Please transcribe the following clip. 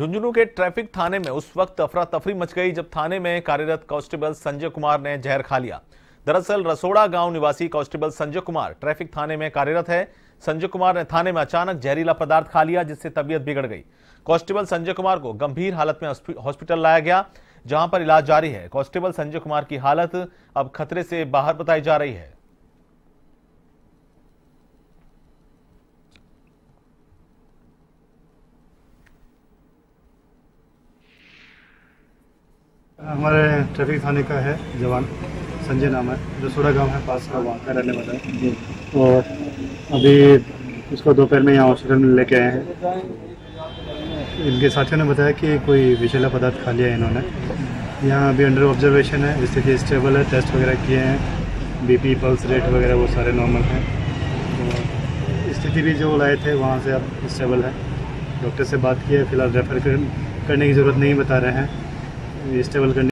झुंझुनू के ट्रैफिक थाने में उस वक्त अफरा तफरी मच गई जब थाने में कार्यरत कांस्टेबल संजय कुमार ने जहर खा लिया। दरअसल रसोड़ा गांव निवासी कांस्टेबल संजय कुमार ट्रैफिक थाने में कार्यरत है। संजय कुमार ने थाने में अचानक जहरीला पदार्थ खा लिया जिससे तबीयत बिगड़ गई। कांस्टेबल संजय कुमार को गंभीर हालत में हॉस्पिटल लाया गया जहां पर इलाज जारी है। कांस्टेबल संजय कुमार की हालत अब खतरे से बाहर बताई जा रही है। हमारे ट्रैफिक थाने का है जवान संजय नाम है, रसोड़ा गांव है पास का, वहाँ का रहने वाला है। और अभी उसको दोपहर में यहाँ हॉस्पिटल में लेके आए हैं। इनके साथियों ने बताया कि कोई विषैला पदार्थ खा लिया है इन्होंने। यहाँ अभी अंडर ऑब्जर्वेशन है, स्थिति स्टेबल है। टेस्ट वगैरह किए हैं, बीपी, पल्स रेट वगैरह वो सारे नॉर्मल हैं। तो स्थिति भी जो लाए थे वहाँ से अब स्टेबल है। डॉक्टर से बात की है, फिलहाल रेफ़र करने की ज़रूरत नहीं बता रहे हैं, स्टेबल करने